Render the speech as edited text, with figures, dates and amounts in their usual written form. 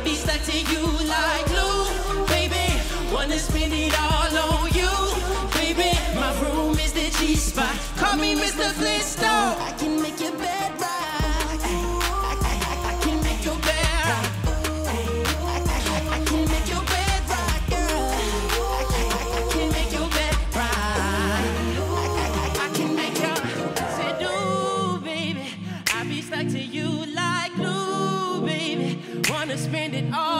I'll be stuck to you like glue, baby. Wanna spend it all on you, baby. My room is the G-spot. Call me Mr. Flintstone. I can make your bed rock. I can make your bed rock. I can make your bed rock, girl. I can make your bed rock. I can make your seduce, baby. I'll be stuck to you like glue, baby. Wanna spend it all.